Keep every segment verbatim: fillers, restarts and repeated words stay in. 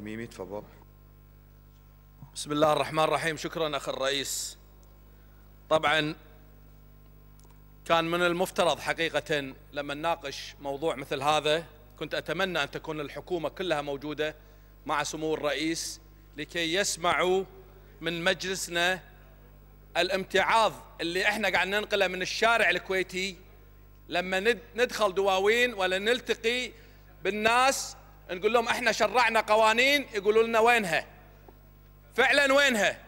التميمي، تفضل. بسم الله الرحمن الرحيم. شكرا أخي الرئيس. طبعا كان من المفترض حقيقة لما نناقش موضوع مثل هذا كنت أتمنى أن تكون الحكومة كلها موجودة مع سمو الرئيس لكي يسمعوا من مجلسنا الامتعاض اللي احنا قاعد ننقله من الشارع الكويتي لما ندخل دواوين ولا نلتقي بالناس نقول لهم احنا شرعنا قوانين، يقولوا لنا وينها؟ فعلا وينها؟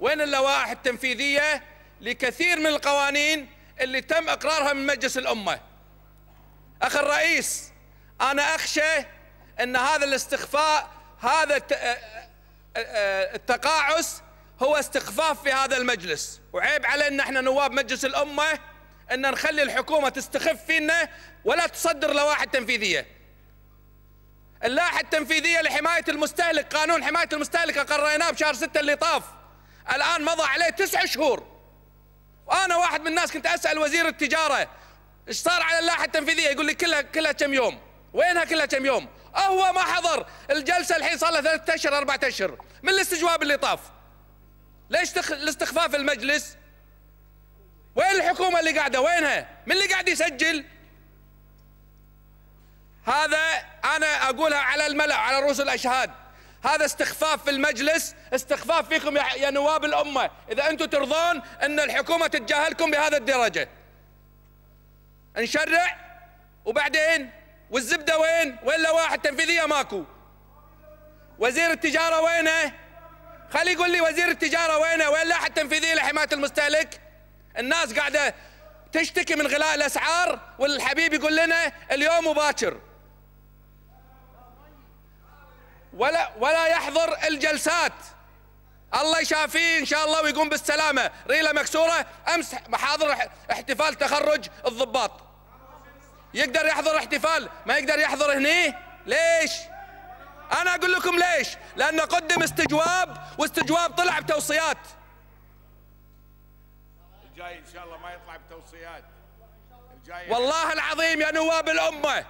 وين اللوائح التنفيذية لكثير من القوانين اللي تم اقرارها من مجلس الامة؟ اخي الرئيس، انا اخشى ان هذا الاستخفاء، هذا التقاعس هو استخفاف في هذا المجلس، وعيب علينا احنا نواب مجلس الامة ان نخلي الحكومة تستخف فينا ولا تصدر لوائح تنفيذية. اللائحة التنفيذية لحماية المستهلك، قانون حماية المستهلك قريناه بشهر ستة اللي طاف، الآن مضى عليه تسع شهور. وأنا واحد من الناس كنت أسأل وزير التجارة إيش صار على اللائحة التنفيذية؟ يقول لي كلها كلها كم يوم، وينها كلها كم يوم؟ هو ما حضر الجلسة الحين صار له ثلاثة أشهر أربعة أشهر من الاستجواب اللي طاف. ليش الاستخفاف المجلس؟ وين الحكومة اللي قاعدة؟ وينها؟ من اللي قاعد يسجل؟ هذا أنا أقولها على الملأ على رؤوس الأشهاد، هذا استخفاف في المجلس، استخفاف فيكم يا نواب الأمة، إذا أنتم ترضون أن الحكومة تتجاهلكم بهذا الدرجة. نشرع وبعدين والزبدة وين؟ وين اللوائح التنفيذية؟ ماكو. وزير التجارة وينه؟ خلي يقول لي وزير التجارة وينه؟ وين اللائحة التنفيذية لحماية المستهلك؟ الناس قاعدة تشتكي من غلاء الأسعار والحبيب يقول لنا اليوم مباشر. ولا ولا يحضر الجلسات. الله يشافيه ان شاء الله ويقوم بالسلامه، ريله مكسوره، امس حاضر احتفال تخرج الضباط. يقدر يحضر احتفال، ما يقدر يحضر هني، ليش؟ انا اقول لكم ليش؟ لانه قدم استجواب واستجواب طلع بتوصيات. الجاي ان شاء الله ما يطلع بتوصيات. والله العظيم يا نواب الامه،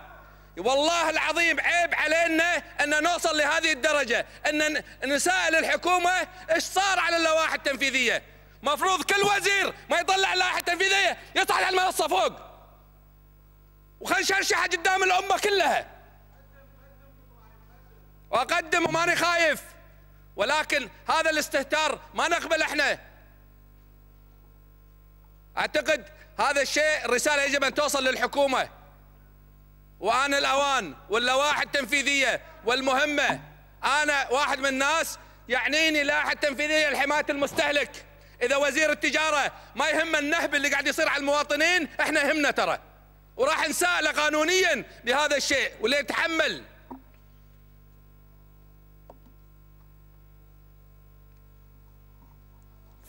والله العظيم عيب علينا أن نوصل لهذه الدرجة أن نسأل الحكومة إيش صار على اللوائح التنفيذية. مفروض كل وزير ما يطلع اللائحة التنفيذية يطلع على المنصة فوق وخل نشرشحها قدام الأمة كلها. وأقدم وماني خايف، ولكن هذا الاستهتار ما نقبل احنا. أعتقد هذا الشيء الرسالة يجب أن توصل للحكومة، وأنا الأوان واللوائح التنفيذية والمهمة. أنا واحد من الناس يعنيني لائحة تنفيذية لحماية المستهلك. إذا وزير التجارة ما يهم النهب اللي قاعد يصير على المواطنين، إحنا يهمنا ترى، وراح نسأله قانونيا بهذا الشيء واللي يتحمل.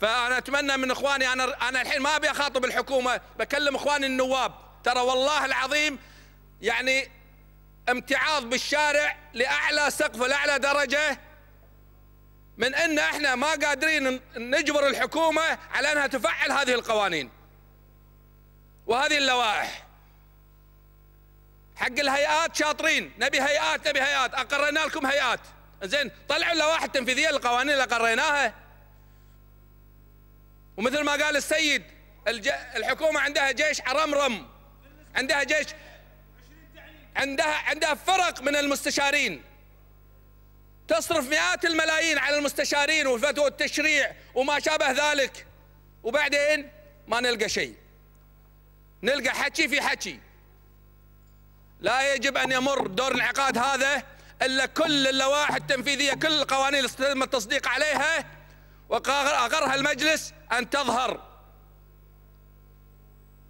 فأنا أتمنى من إخواني، أنا أنا الحين ما أبي أخاطب الحكومة، بكلم إخواني النواب. ترى والله العظيم يعني امتعاض بالشارع لأعلى سقف ولأعلى درجة، من أن احنا ما قادرين نجبر الحكومة على أنها تفعل هذه القوانين وهذه اللوائح. حق الهيئات شاطرين، نبي هيئات نبي هيئات، أقرينا لكم هيئات، زين طلعوا اللوائح التنفيذية للقوانين اللي قريناها. ومثل ما قال السيد الج... الحكومة عندها جيش عرمرم، عندها جيش، عندها عندها فرق من المستشارين، تصرف مئات الملايين على المستشارين والفتوى والتشريع وما شابه ذلك، وبعدين ما نلقى شيء، نلقى حكي في حكي. لا يجب أن يمر دور انعقاد هذا إلا كل اللوائح التنفيذية، كل القوانين اللي تم التصديق عليها وأقرها المجلس أن تظهر.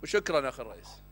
وشكرا أخي الرئيس.